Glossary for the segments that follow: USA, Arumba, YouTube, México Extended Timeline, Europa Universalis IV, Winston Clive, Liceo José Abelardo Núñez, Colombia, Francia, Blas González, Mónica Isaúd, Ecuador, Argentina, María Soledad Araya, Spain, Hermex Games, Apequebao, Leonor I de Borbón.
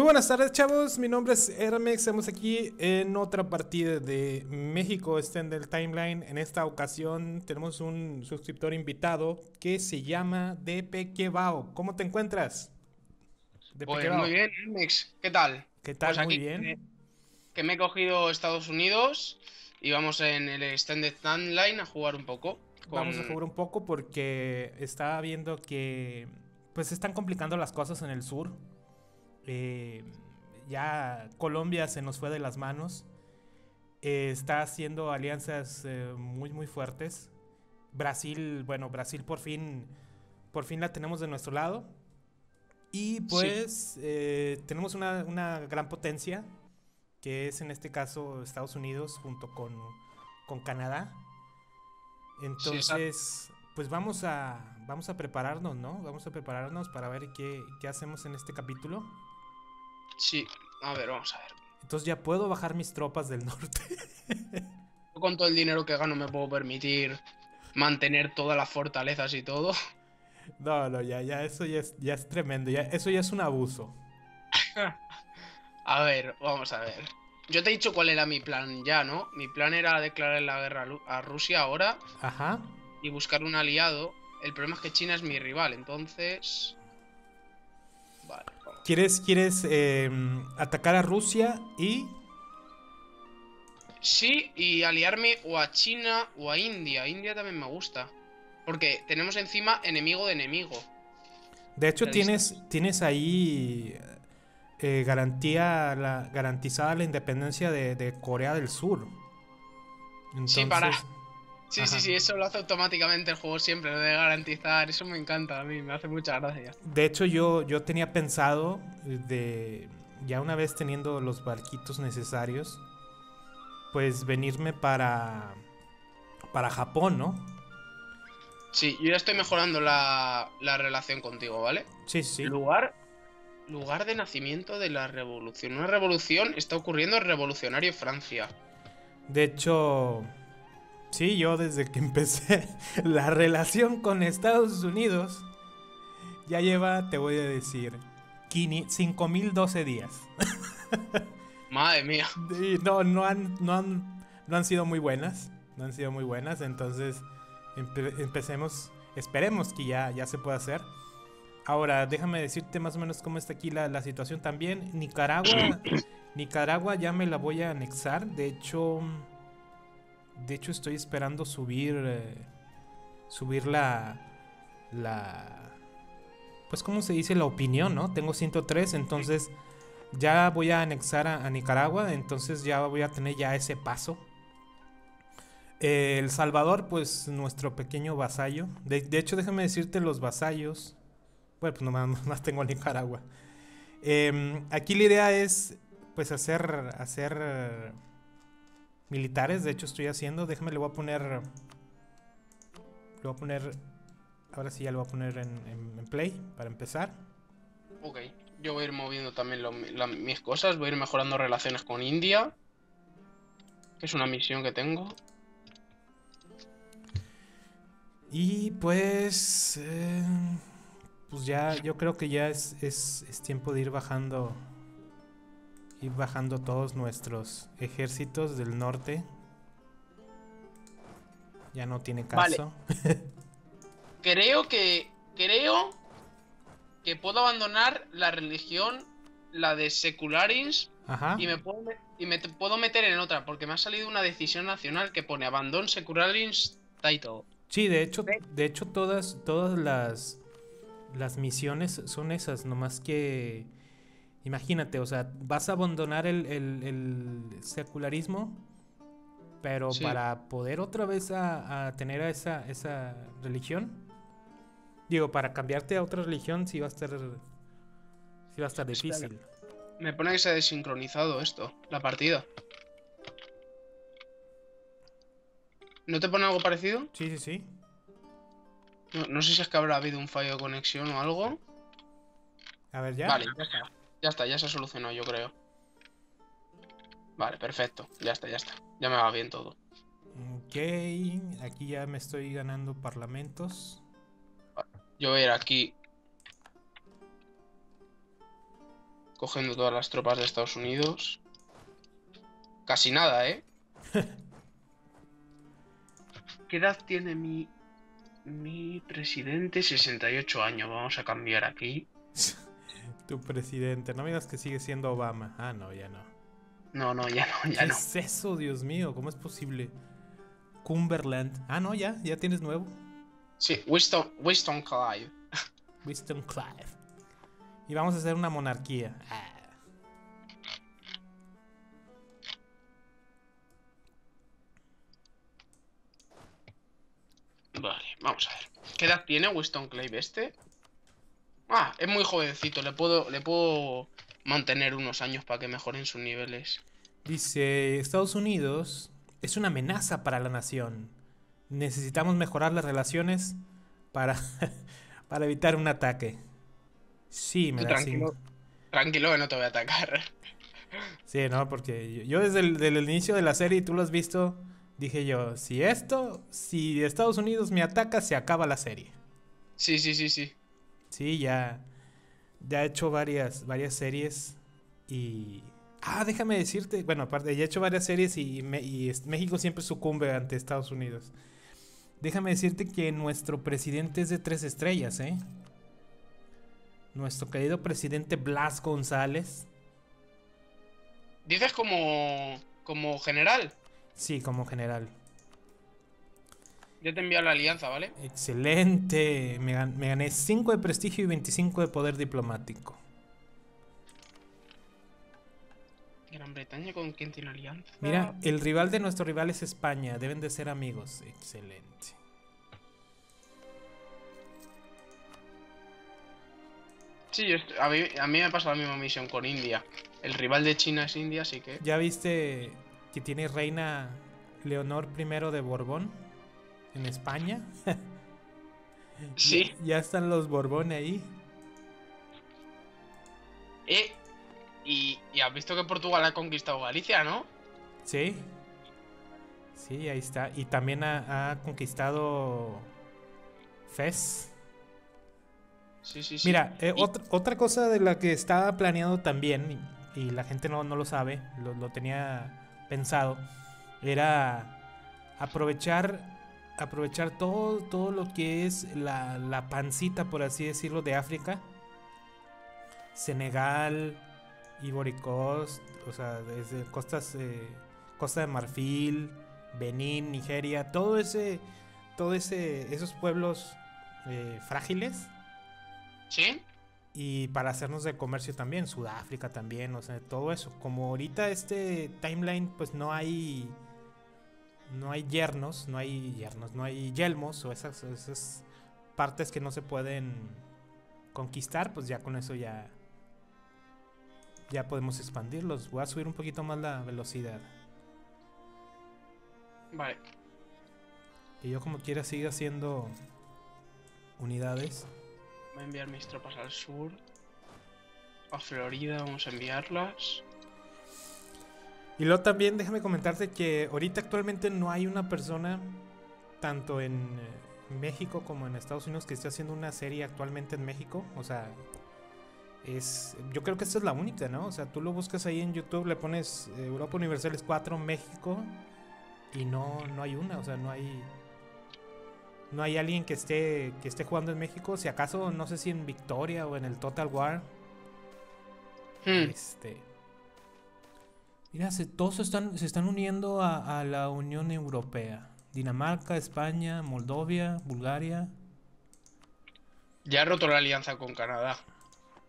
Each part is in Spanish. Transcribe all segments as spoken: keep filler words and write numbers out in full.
Muy buenas tardes, chavos, mi nombre es Hermex, estamos aquí en otra partida de México Extended Timeline. En esta ocasión tenemos un suscriptor invitado que se llama Apequebao. ¿Cómo te encuentras? Pues muy bien, Hermex, ¿qué tal? ¿Qué tal? Pues aquí, muy bien. Que me he cogido Estados Unidos y vamos en el Extended Timeline a jugar un poco. Con... Vamos a jugar un poco porque estaba viendo que pues se están complicando las cosas en el sur. Eh, ya Colombia se nos fue de las manos. Eh, está haciendo alianzas eh, muy muy fuertes. Brasil, bueno, Brasil por fin por fin la tenemos de nuestro lado. Y pues sí. eh, tenemos una, una gran potencia, que es en este caso Estados Unidos junto con, con Canadá. Entonces, sí, pues vamos a, vamos a prepararnos, ¿no? Vamos a prepararnos para ver qué, qué hacemos en este capítulo. Sí, a ver, vamos a ver. Entonces ya puedo bajar mis tropas del norte. Yo con todo el dinero que gano me puedo permitir mantener todas las fortalezas y todo. No, no, ya, ya, eso ya es, ya es tremendo, ya, eso ya es un abuso. A ver, vamos a ver. Yo te he dicho cuál era mi plan ya, ¿no? Mi plan era declarar la guerra a Rusia ahora. Ajá. Y buscar un aliado. El problema es que China es mi rival, entonces... Vale, vamos. ¿Quieres, quieres eh, atacar a Rusia y...? Sí, y aliarme o a China o a India. India también me gusta, porque tenemos encima enemigo de enemigo. De hecho, tienes, tienes ahí eh, garantía la, garantizada la independencia de, de Corea del Sur. Entonces, sí, para... Sí, Ajá. sí, sí, eso lo hace automáticamente el juego siempre, lo de garantizar, eso me encanta a mí, me hace mucha gracia. De hecho, yo, yo tenía pensado de, ya una vez teniendo los barquitos necesarios, pues venirme para, para Japón, ¿no? Sí, yo ya estoy mejorando la, la relación contigo, ¿vale? Sí, sí. Lugar, lugar de nacimiento de la revolución. Una revolución está ocurriendo en revolucionario Francia. De hecho... Sí, yo desde que empecé la relación con Estados Unidos ya lleva, te voy a decir, cinco mil doce días. Madre mía. Y no, no han, no han, no han sido muy buenas, no han sido muy buenas, entonces empe empecemos, esperemos que ya, ya se pueda hacer. Ahora, déjame decirte más o menos cómo está aquí la, la situación también. Nicaragua, Nicaragua ya me la voy a anexar, de hecho... De hecho estoy esperando subir eh, subir la la pues como se dice la opinión, ¿no? Tengo ciento tres, entonces ya voy a anexar a, a Nicaragua, entonces ya voy a tener ya ese paso. Eh, El Salvador, pues nuestro pequeño vasallo. De, de hecho, déjame decirte los vasallos. Bueno, pues nomás, nomás tengo Nicaragua. Eh, aquí la idea es pues hacer hacer militares, de hecho estoy haciendo, déjame, le voy a poner, le voy a poner, ahora sí ya le voy a poner en, en, en play, para empezar. Ok, yo voy a ir moviendo también lo, la, mis cosas, voy a ir mejorando relaciones con India, que es una misión que tengo. Y pues, eh, pues ya, yo creo que ya es, es, es tiempo de ir bajando... Ir bajando todos nuestros ejércitos del norte. Ya no tiene caso. Vale. Creo que... Creo que puedo abandonar la religión, la de Secularins. Ajá. Y me puedo, y me puedo meter en otra, porque me ha salido una decisión nacional que pone Abandon Secularins Title. Sí, de hecho, de hecho todas, todas las, las misiones son esas, nomás que... Imagínate, o sea, vas a abandonar el, el, el secularismo, pero sí, para poder otra vez a, a tener a esa, esa religión. Digo, para cambiarte a otra religión sí va a estar, sí va a estar difícil. Me pone que se ha desincronizado esto, la partida. ¿No te pone algo parecido? Sí, sí, sí. No, no sé si es que habrá habido un fallo de conexión o algo. A ver, ya. Vale, ya está. Ya está, ya se solucionó, yo creo. Vale, perfecto. Ya está, ya está. Ya me va bien todo. Ok, aquí ya me estoy ganando parlamentos. Yo voy a ir aquí cogiendo todas las tropas de Estados Unidos. Casi nada, ¿eh? ¿Qué edad tiene mi, mi presidente? sesenta y ocho años. Vamos a cambiar aquí. Tu presidente. No miras que sigue siendo Obama. Ah, no, ya no. No, no, ya no, ya no. ¿Qué es eso, Dios mío? ¿Cómo es posible? Cumberland. Ah, no, ya. Ya tienes nuevo. Sí, Winston, Winston Clive. Winston Clive. Y vamos a hacer una monarquía. Ah. Vale, vamos a ver. ¿Qué edad tiene Winston Clive este? Ah, es muy jovencito. Le puedo, le puedo mantener unos años para que mejoren sus niveles. Dice, Estados Unidos es una amenaza para la nación. Necesitamos mejorar las relaciones para, para evitar un ataque. Sí, me da tranquilo, tranquilo que no te voy a atacar. Sí, no, porque yo desde el, desde el inicio de la serie, y tú lo has visto... Dije yo, si esto, si Estados Unidos me ataca, se acaba la serie. Sí, sí, sí, sí. Sí, ya, ya he hecho varias, varias series y... Ah, déjame decirte, bueno, aparte, ya he hecho varias series y, me, y México siempre sucumbe ante Estados Unidos. Déjame decirte que nuestro presidente es de tres estrellas, ¿eh? Nuestro querido presidente Blas González. ¿Dices como, como general? Sí, como general. Yo te envío la alianza, ¿vale? Excelente. Me gané cinco de prestigio y veinticinco de poder diplomático. Gran Bretaña, ¿con quién tiene alianza? Mira, el rival de nuestro rival es España. Deben de ser amigos. Excelente. Sí, yo, a, mí, a mí me pasa la misma misión con India. El rival de China es India, así que... Ya viste... que tiene reina Leonor primera de Borbón en España. Sí. Ya están los Borbón ahí. Eh, y, y has visto que Portugal ha conquistado Galicia, ¿no? Sí. Sí, ahí está. Y también ha, ha conquistado Fez. Sí, sí, sí. Mira, eh, y... otra, otra cosa de la que estaba planeado también, y, y la gente no, no lo sabe, lo, lo tenía... pensado, era aprovechar aprovechar todo, todo lo que es la, la pancita, por así decirlo, de África. Senegal, Ivory Coast, o sea, desde costas, eh, Costa de Marfil, Benín, Nigeria, todo ese, todo ese, esos pueblos eh, frágiles. ¿Sí? Y para hacernos de comercio también, Sudáfrica también, o sea, todo eso. Como ahorita este timeline, pues no hay no hay yernos, no hay yernos, no hay yelmos o esas, esas partes que no se pueden conquistar, pues ya con eso ya ya podemos expandirlos. Voy a subir un poquito más la velocidad. Vale. Y yo como quiera sigo haciendo unidades. Voy a enviar mis tropas al sur. A Florida vamos a enviarlas. Y luego también déjame comentarte que ahorita actualmente no hay una persona, tanto en México como en Estados Unidos, que esté haciendo una serie actualmente en México. O sea, es, yo creo que esta es la única, ¿no? O sea, tú lo buscas ahí en YouTube, le pones Europa Universalis cuatro, México, y no, no hay una, o sea, no hay... No hay alguien que esté que esté jugando en México. Si acaso, no sé si en Victoria o en el Total War. Hmm. Este. Mira, se, todos se están, se están uniendo a, a la Unión Europea. Dinamarca, España, Moldavia, Bulgaria. Ya ha roto la alianza con Canadá.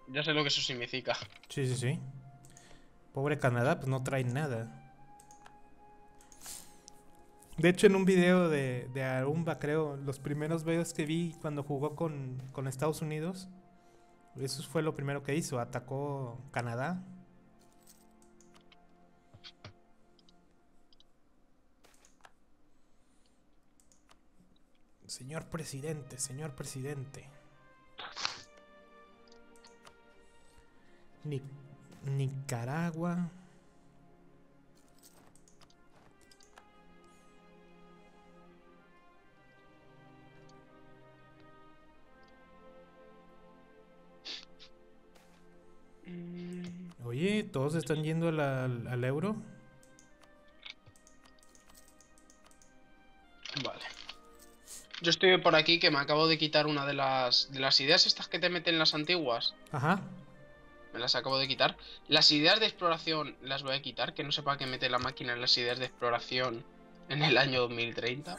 Ya sé lo que eso significa. Sí, sí, sí. Pobre Canadá, pues no trae nada. De hecho, en un video de, de Arumba, creo, los primeros videos que vi cuando jugó con, con Estados Unidos, eso fue lo primero que hizo, atacó Canadá. Señor presidente, señor presidente. Ni, Nicaragua... Mm. todos están yendo al, al, al euro. Vale. Yo estoy por aquí que me acabo de quitar una de las, de las ideas estas que te meten las antiguas. Ajá. Me las acabo de quitar. Las ideas de exploración las voy a quitar, que no sepa que mete la máquina en las ideas de exploración en el año dos mil treinta.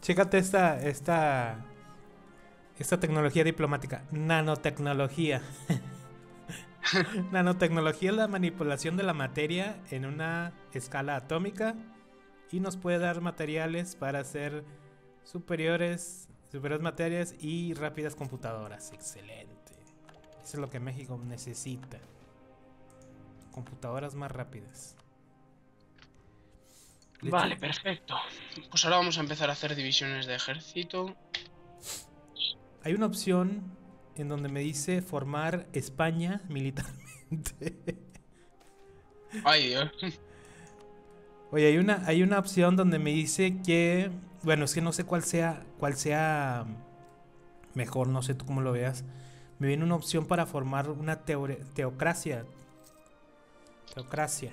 Chécate esta, esta, esta tecnología diplomática. Nanotecnología. Nanotecnología es la manipulación de la materia en una escala atómica y nos puede dar materiales para hacer superiores, superiores materias y rápidas computadoras. Excelente. Eso es lo que México necesita. Computadoras más rápidas. ¿Listo? Vale, perfecto. Pues ahora vamos a empezar a hacer divisiones de ejército. Hay una opción en donde me dice formar España militarmente. Ay, Dios. Oye, hay una, hay una opción donde me dice que... Bueno, es que no sé cuál sea, cuál sea mejor, no sé tú cómo lo veas. Me viene una opción para formar una teocracia. Teocracia.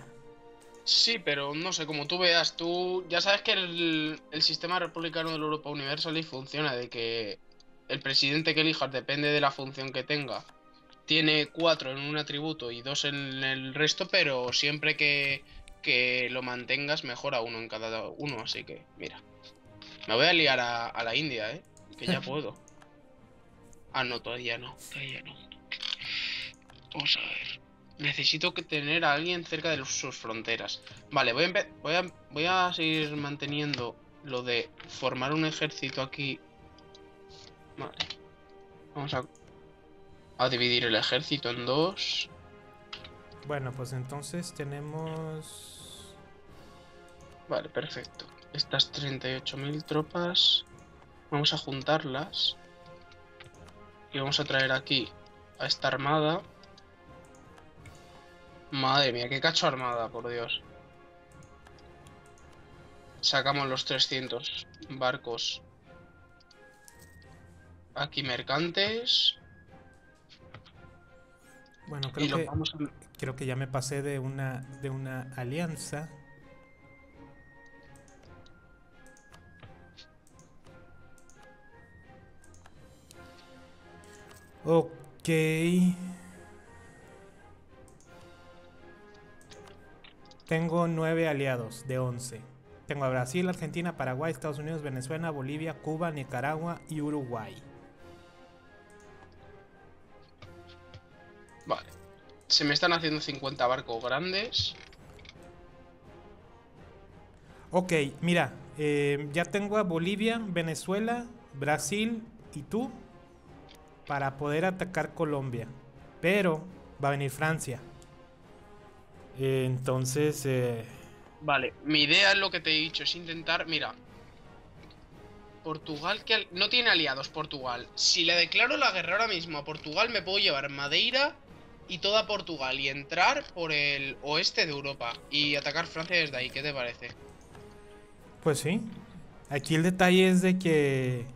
Sí, pero no sé, como tú veas, tú... Ya sabes que el, el sistema republicano de la Europa Universalis funciona de que el presidente que elijas, depende de la función que tenga, tiene cuatro en un atributo y dos en el resto, pero siempre que, que lo mantengas mejora uno en cada uno, así que mira. Me voy a liar a, a la India, ¿eh? Que ya puedo. Ah, no, todavía no, todavía no. Vamos a ver. Necesito que tener a alguien cerca de sus fronteras. Vale, voy a, voy a, voy a seguir manteniendo lo de formar un ejército aquí. Vale. Vamos a, a dividir el ejército en dos. Bueno, pues entonces tenemos... Vale, perfecto. Estas treinta y ocho mil tropas. Vamos a juntarlas. Y vamos a traer aquí a esta armada. Madre mía, qué cacho armada, por Dios. Sacamos los trescientos barcos. Aquí mercantes. Bueno, creo que, vamos a... creo que ya me pasé de una, de una alianza. Ok. Tengo nueve aliados de once. Tengo a Brasil, Argentina, Paraguay, Estados Unidos, Venezuela, Bolivia, Cuba, Nicaragua y Uruguay. Vale. Se me están haciendo cincuenta barcos grandes. Ok, mira. Eh, ya tengo a Bolivia, Venezuela, Brasil y tú. Para poder atacar Colombia. Pero va a venir Francia. Eh, entonces... Eh... Vale, mi idea es lo que te he dicho. Es intentar... Mira. Portugal que no tiene aliados, Portugal. Si le declaro la guerra ahora mismo a Portugal, me puedo llevar Madeira y toda Portugal. Y entrar por el oeste de Europa. Y atacar Francia desde ahí. ¿Qué te parece? Pues sí. Aquí el detalle es de que...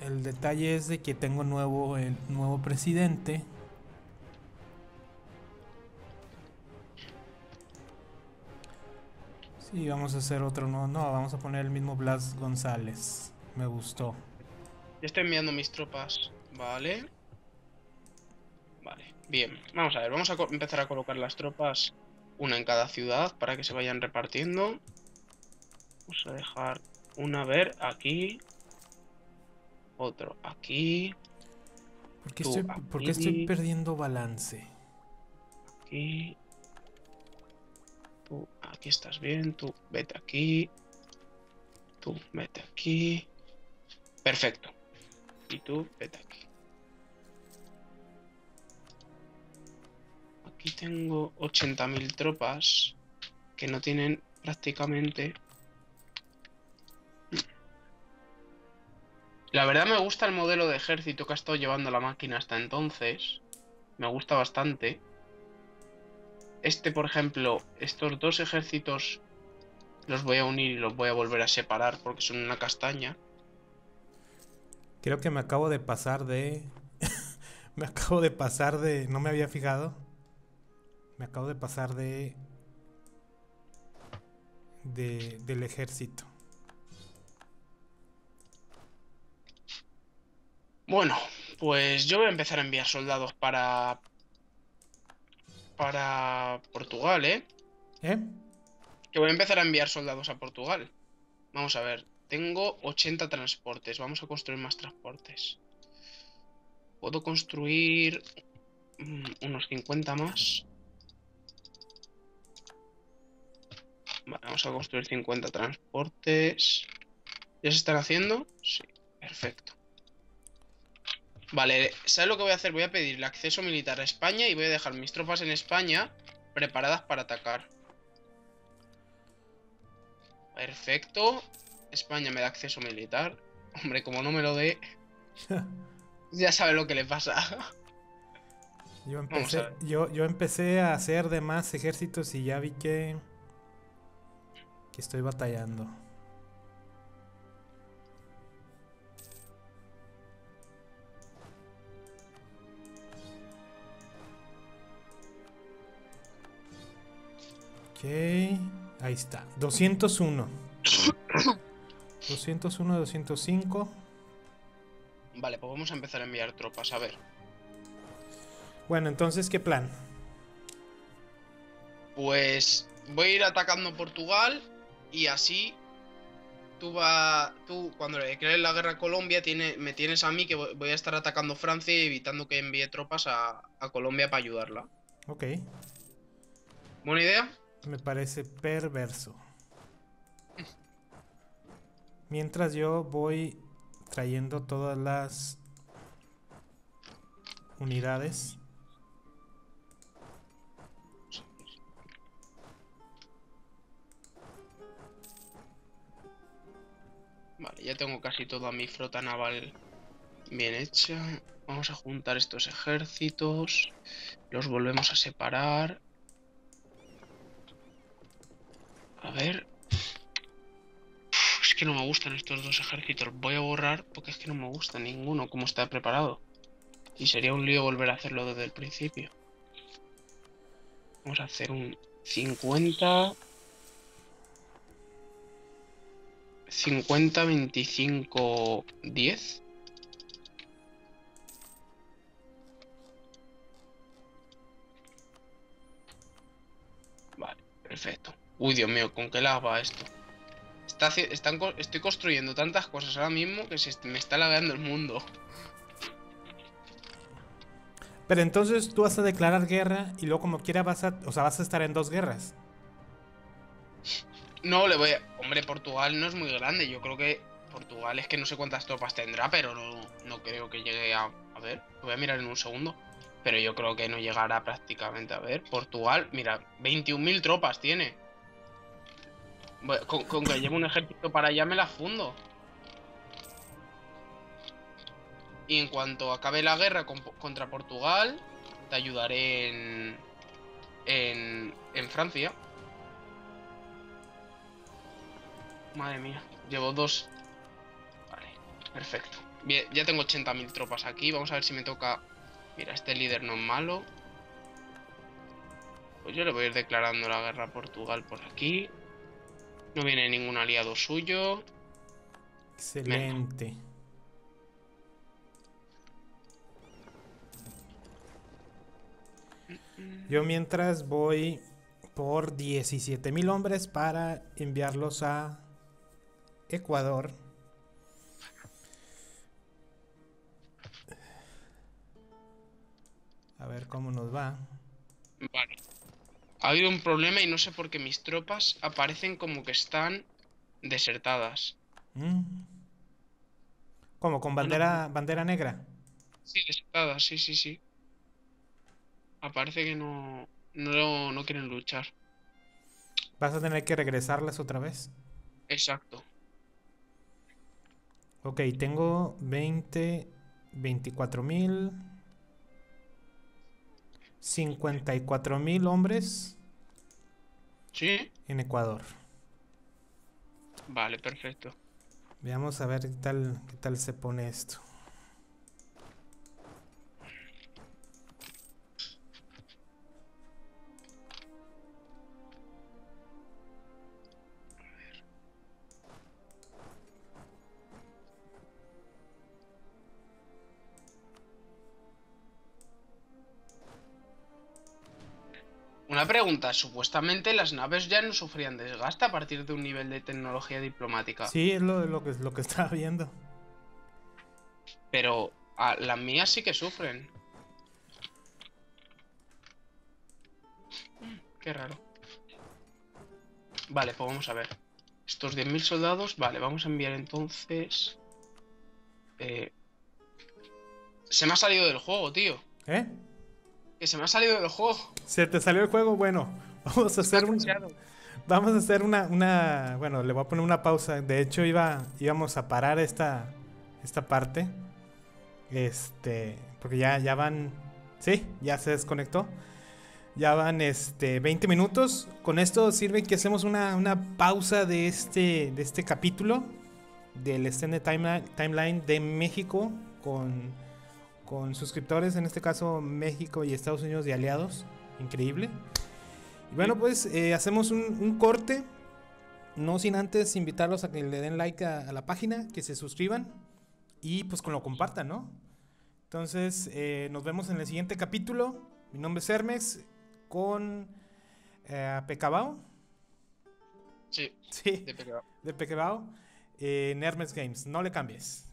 El detalle es de que tengo nuevo el nuevo presidente. Sí, vamos a hacer otro nuevo. No, vamos a poner el mismo Blas González. Me gustó. Ya estoy enviando mis tropas. Vale. Vale, bien. Vamos a ver, vamos a empezar a colocar las tropas. Una en cada ciudad para que se vayan repartiendo. Vamos a dejar una a ver aquí. Otro aquí. ¿Por qué, estoy, aquí. ¿Por qué estoy perdiendo balance? Aquí. Tú aquí estás bien. Tú vete aquí. Tú vete aquí. Perfecto. Y tú vete aquí. Aquí tengo ochenta mil tropas que no tienen prácticamente... La verdad me gusta el modelo de ejército que ha estado llevando la máquina hasta entonces. Me gusta bastante. Este, por ejemplo, estos dos ejércitos los voy a unir y los voy a volver a separar porque son una castaña. Creo que me acabo de pasar de... Me acabo de pasar de... No me había fijado. Me acabo de pasar de... de del ejército. Bueno, pues yo voy a empezar a enviar soldados para... para Portugal, ¿eh? ¿Eh? Que voy a empezar a enviar soldados a Portugal. Vamos a ver. Tengo ochenta transportes. Vamos a construir más transportes. Puedo construir unos cincuenta más. Vale, vamos a construir cincuenta transportes. ¿Ya se están haciendo? Sí, perfecto. Vale, ¿sabes lo que voy a hacer? Voy a pedir el acceso militar a España y voy a dejar mis tropas en España preparadas para atacar. Perfecto. España me da acceso militar. Hombre, como no me lo dé... Ya sabe lo que le pasa. Yo empecé, yo, yo empecé a hacer de más ejércitos y ya vi que... que estoy batallando. Ok, ahí está. doscientos uno. doscientos uno, doscientos cinco. Vale, pues vamos a empezar a enviar tropas, a ver. Bueno, entonces, ¿qué plan? Pues voy a ir atacando Portugal y así tú va, tú cuando le declares la guerra a Colombia tiene, me tienes a mí que voy, voy a estar atacando Francia y evitando que envíe tropas a, a Colombia para ayudarla. Ok. ¿Buena idea? Me parece perverso. Mientras yo voy... trayendo todas las unidades. Vale, ya tengo casi toda mi flota naval bien hecha. Vamos a juntar estos ejércitos. Los volvemos a separar. A ver... que no me gustan estos dos ejércitos. Voy a borrar porque es que no me gusta ninguno como está preparado y sería un lío volver a hacerlo desde el principio. Vamos a hacer un cincuenta cincuenta, veinticinco, diez. Vale, perfecto. Uy, Dios mío, ¿con qué las va esto? Está, están, estoy construyendo tantas cosas ahora mismo que se, me está lagueando el mundo. Pero entonces tú vas a declarar guerra y luego como quiera vas a... O sea, vas a estar en dos guerras. No, le voy a... Hombre, Portugal no es muy grande. Yo creo que Portugal es que no sé cuántas tropas tendrá, pero no, no creo que llegue a... A ver, lo voy a mirar en un segundo. Pero yo creo que no llegará prácticamente. A ver, Portugal, mira, veintiún mil tropas tiene. Bueno, con, con que llevo un ejército para allá me la fundo. Y en cuanto acabe la guerra con, contra Portugal, te ayudaré en, en... en Francia. Madre mía, llevo dos. Vale, perfecto. Bien, ya tengo ochenta mil tropas aquí. Vamos a ver si me toca... Mira, este líder no es malo. Pues yo le voy a ir declarando la guerra a Portugal por aquí. No viene ningún aliado suyo. Excelente. Venga. Yo mientras voy por diecisiete mil hombres para enviarlos a Ecuador. A ver cómo nos va. Vale. Ha habido un problema y no sé por qué mis tropas aparecen como que están desertadas. ¿Cómo? ¿Con bandera, no, bandera negra? Sí, desertadas, sí, sí, sí. Aparece que no, no, no quieren luchar. ¿Vas a tener que regresarlas otra vez? Exacto. Ok, tengo veinte, veinticuatro mil... cincuenta y cuatro mil hombres. Sí. En Ecuador. Vale, perfecto. Veamos a ver qué tal, qué tal se pone esto. Una pregunta, supuestamente las naves ya no sufrían desgaste a partir de un nivel de tecnología diplomática. Sí, es lo, lo, que, lo que estaba viendo. Pero a, las mías sí que sufren. Qué raro. Vale, pues vamos a ver. Estos diez mil soldados, vale, vamos a enviar entonces... Eh... Se me ha salido del juego, tío. ¿Eh? Que se me ha salido del juego. Se te salió el juego, bueno. Vamos a hacer un... Vamos a hacer una, una... Bueno, le voy a poner una pausa. De hecho, iba, íbamos a parar esta, esta parte. Este... Porque ya, ya van... Sí, ya se desconectó. Ya van este, veinte minutos. Con esto sirve que hacemos una, una pausa de este, de este capítulo del Extended Timeline, timeline de México con, con suscriptores, en este caso México y Estados Unidos de aliados. Increíble. Y bueno, pues eh, hacemos un, un corte. No sin antes invitarlos a que le den like a, a la página, que se suscriban y pues que lo compartan, ¿no? Entonces eh, nos vemos en el siguiente capítulo. Mi nombre es Hermex. Con eh, Apequebao. Sí, sí, de Apequebao. De Apequebao. Eh, en Hermex Games. No le cambies.